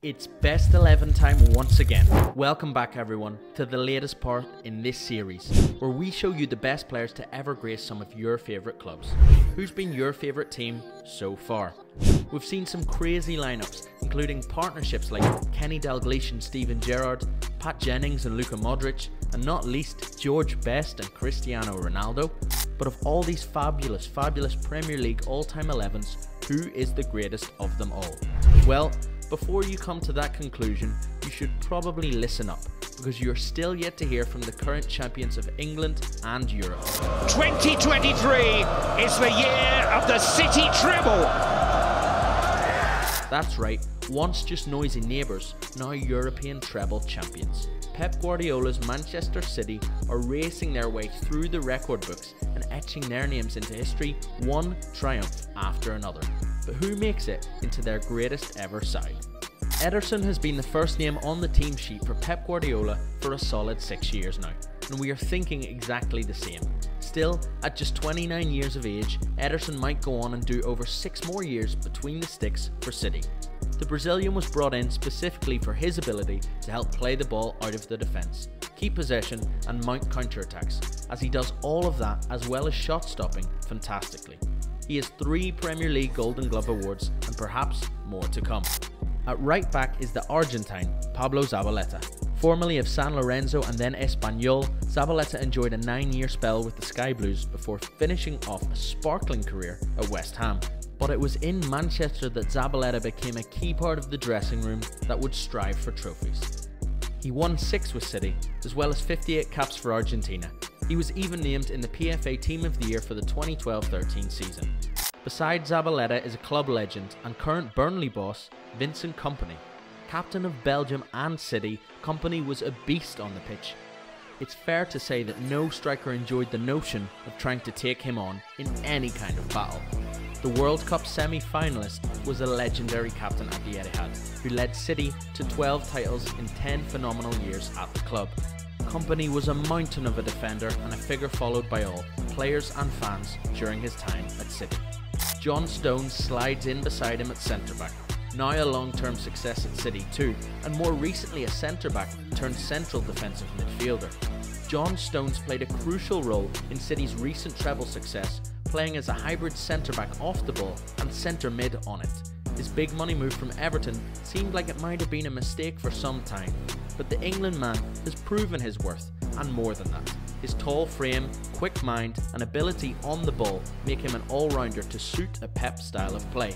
It's best 11 time once again. Welcome back everyone to the latest part in this series where we show you the best players to ever grace some of your favourite clubs. Who's been your favourite team so far? We've seen some crazy lineups including partnerships like Kenny Dalglish and Steven Gerrard, Pat Jennings and Luka Modric, and not least George Best and Cristiano Ronaldo. But of all these fabulous Premier League all-time 11s, who is the greatest of them all? Well, before you come to that conclusion, you should probably listen up, because you're still yet to hear from the current champions of England and Europe. 2023 is the year of the City treble! That's right, once just noisy neighbours, now European treble champions. Pep Guardiola's Manchester City are racing their way through the record books and etching their names into history, one triumph after another. But who makes it into their greatest ever side? Ederson has been the first name on the team sheet for Pep Guardiola for a solid 6 years now, and we are thinking exactly the same. Still, at just 29 years of age, Ederson might go on and do over 6 more years between the sticks for City. The Brazilian was brought in specifically for his ability to help play the ball out of the defence, keep possession and mount counterattacks, as he does all of that as well as shot stopping fantastically. He has 3 Premier League Golden Glove awards and perhaps more to come. At right back is the Argentine Pablo Zabaleta. Formerly of San Lorenzo and then Espanyol, Zabaleta enjoyed a 9-year spell with the Sky Blues before finishing off a sparkling career at West Ham. But it was in Manchester that Zabaleta became a key part of the dressing room that would strive for trophies. He won 6 with City, as well as 58 caps for Argentina. He was even named in the PFA Team of the Year for the 2012-13 season. Beside Zabaleta is a club legend and current Burnley boss, Vincent Kompany. Captain of Belgium and City, Kompany was a beast on the pitch. It's fair to say that no striker enjoyed the notion of trying to take him on in any kind of battle. The World Cup semi-finalist was a legendary captain at the Etihad, who led City to 12 titles in 10 phenomenal years at the club. Kompany was a mountain of a defender and a figure followed by all, players and fans, during his time at City. John Stones slides in beside him at centre-back, now a long-term success at City too, and more recently a centre-back turned central defensive midfielder. John Stones played a crucial role in City's recent treble success, playing as a hybrid centre-back off the ball and centre-mid on it. His big money move from Everton seemed like it might have been a mistake for some time, but the England man has proven his worth, and more than that. His tall frame, quick mind and ability on the ball make him an all-rounder to suit a Pep style of play.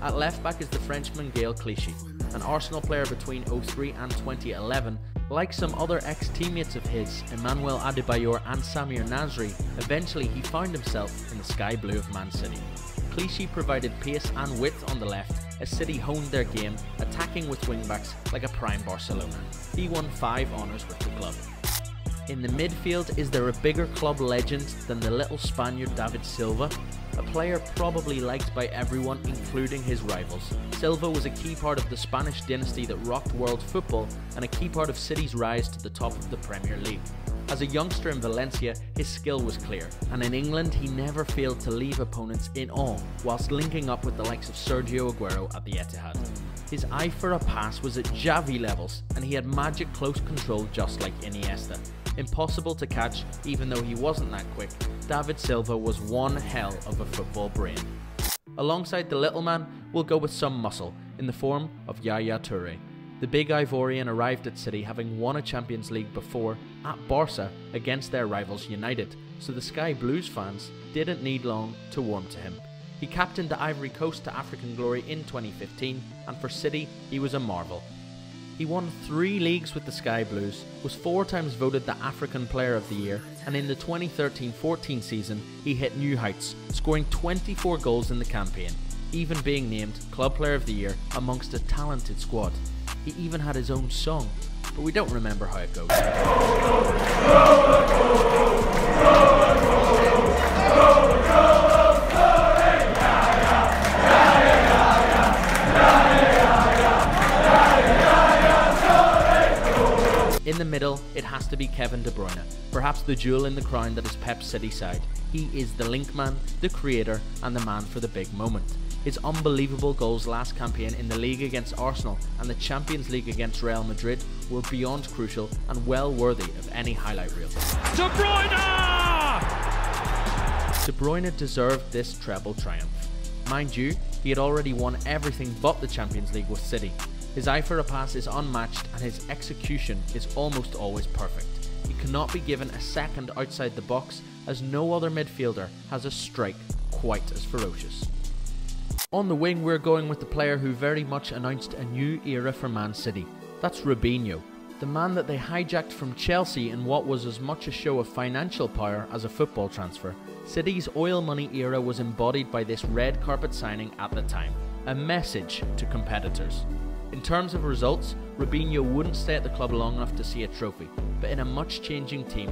At left back is the Frenchman Gael Clichy, an Arsenal player between 2003 and 2011. Like some other ex-teammates of his, Emmanuel Adebayor and Samir Nasri, eventually he found himself in the sky blue of Man City. Clichy provided pace and width on the left as City honed their game, attacking with wingbacks like a prime Barcelona. He won 5 honours with the club. In the midfield, is there a bigger club legend than the little Spaniard David Silva? A player probably liked by everyone, including his rivals. Silva was a key part of the Spanish dynasty that rocked world football and a key part of City's rise to the top of the Premier League. As a youngster in Valencia, his skill was clear, and in England he never failed to leave opponents in awe whilst linking up with the likes of Sergio Aguero at the Etihad. His eye for a pass was at Xavi levels, and he had magic close control just like Iniesta. Impossible to catch, even though he wasn't that quick, David Silva was one hell of a football brain. Alongside the little man, we'll go with some muscle, in the form of Yaya Touré. The big Ivorian arrived at City having won a Champions League before at Barca against their rivals United, so the Sky Blues fans didn't need long to warm to him. He captained the Ivory Coast to African glory in 2015, and for City he was a marvel. He won 3 leagues with the Sky Blues, was 4 times voted the African Player of the Year, and in the 2013-14 season he hit new heights, scoring 24 goals in the campaign, even being named Club Player of the Year amongst a talented squad. He even had his own song, but we don't remember how it goes. In the middle, it has to be Kevin De Bruyne, perhaps the jewel in the crown that is Pep's City side. He is the link man, the creator and the man for the big moment. His unbelievable goals last campaign in the league against Arsenal and the Champions League against Real Madrid were beyond crucial and well worthy of any highlight reel. De Bruyne! De Bruyne deserved this treble triumph. Mind you, he had already won everything but the Champions League with City. His eye for a pass is unmatched and his execution is almost always perfect. He cannot be given a second outside the box, as no other midfielder has a strike quite as ferocious. On the wing, we're going with the player who very much announced a new era for Man City. That's Robinho, the man that they hijacked from Chelsea in what was as much a show of financial power as a football transfer. City's oil money era was embodied by this red carpet signing at the time, a message to competitors. In terms of results, Robinho wouldn't stay at the club long enough to see a trophy, but in a much-changing team,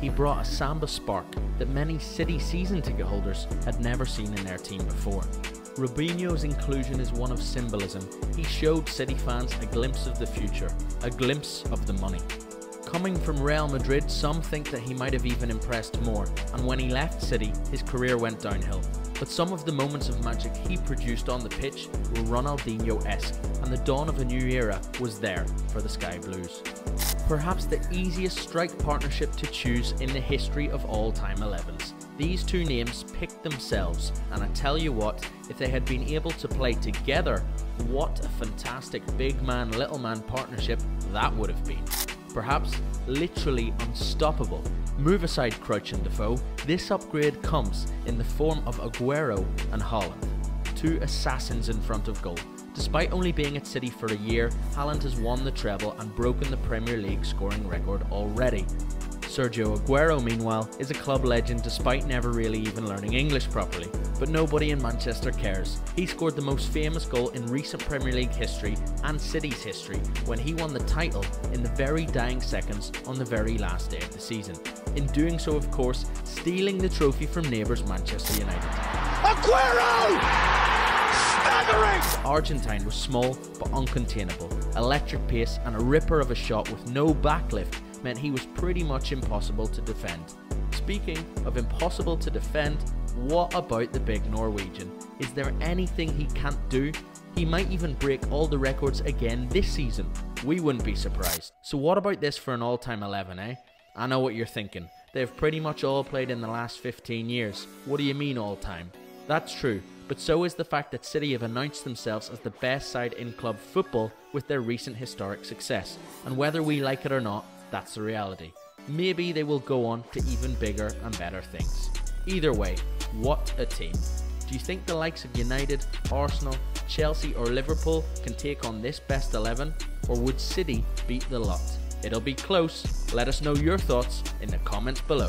he brought a samba spark that many City season ticket holders had never seen in their team before. Robinho's inclusion is one of symbolism. He showed City fans a glimpse of the future, a glimpse of the money. Coming from Real Madrid, some think that he might have even impressed more, and when he left City, his career went downhill. But some of the moments of magic he produced on the pitch were Ronaldinho-esque, and the dawn of a new era was there for the Sky Blues. Perhaps the easiest strike partnership to choose in the history of all-time 11s. These two names picked themselves, and I tell you what, if they had been able to play together, what a fantastic big man-little man partnership that would have been. Perhaps literally unstoppable. Move aside Crouch and Defoe, this upgrade comes in the form of Aguero and Haaland, two assassins in front of goal. Despite only being at City for a year, Haaland has won the treble and broken the Premier League scoring record already. Sergio Aguero, meanwhile, is a club legend despite never really even learning English properly, but nobody in Manchester cares. He scored the most famous goal in recent Premier League history and City's history when he won the title in the very dying seconds on the very last day of the season. In doing so, of course, stealing the trophy from neighbours Manchester United. Aguero! Argentine was small but uncontainable. Electric pace and a ripper of a shot with no backlift meant he was pretty much impossible to defend. Speaking of impossible to defend, what about the big Norwegian? Is there anything he can't do? He might even break all the records again this season. We wouldn't be surprised. So what about this for an all-time 11, eh? I know what you're thinking. They've pretty much all played in the last 15 years. What do you mean all-time? That's true. But so is the fact that City have announced themselves as the best side in club football with their recent historic success, and whether we like it or not, that's the reality. Maybe they will go on to even bigger and better things. Either way, what a team. Do you think the likes of United, Arsenal, Chelsea or Liverpool can take on this best 11, or would City beat the lot? It'll be close. Let us know your thoughts in the comments below.